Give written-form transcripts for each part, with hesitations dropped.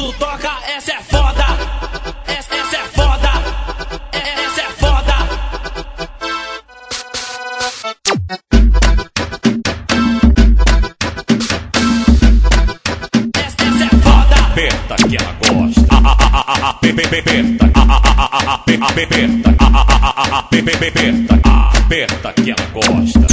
quando toca, essa é foda. Essa é foda. Essa é foda. Essa é foda. Aperta que ela gosta. Aperta que ela gosta.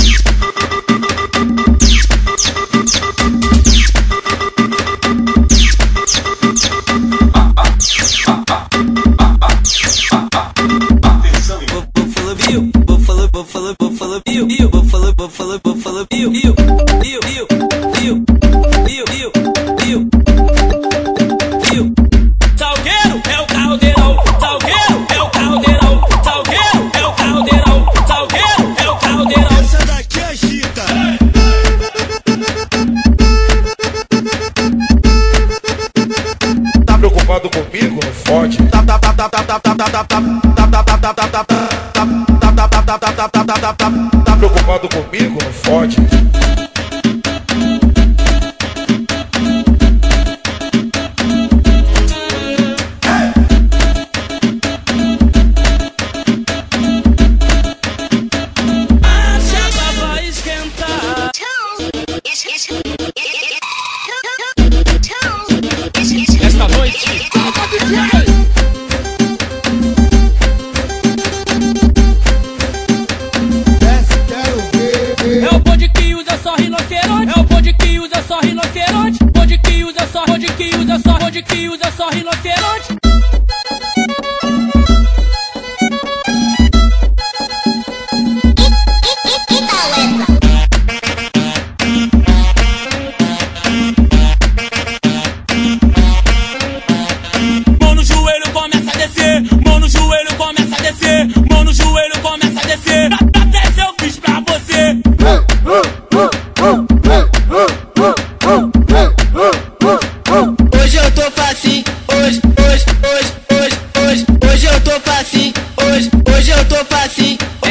Salgueiro é o caldeirão, salgueiro é o caldeirão, salgueiro é o caldeirão, salgueiro é o caldeirão. Essa daqui agita. Tá preocupado comigo? Não fode. Tá preocupado comigo? Não fode. Esta noite é o bonde que usa só rinoceronte, é o bonde que usa só rinoceronte, bonde que usa só, bonde que usa só, bonde que usa só rinoceronte.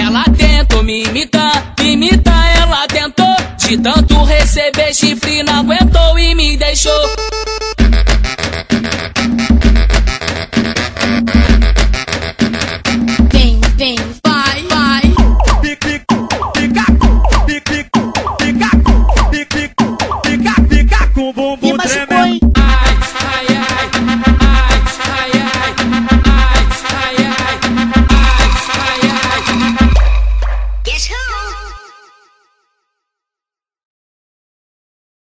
Ela tentou me imitar, ela tentou. De tanto receber chifre não aguentou e me deixou. Vem, vem, vai, vai. Pica com bumbum.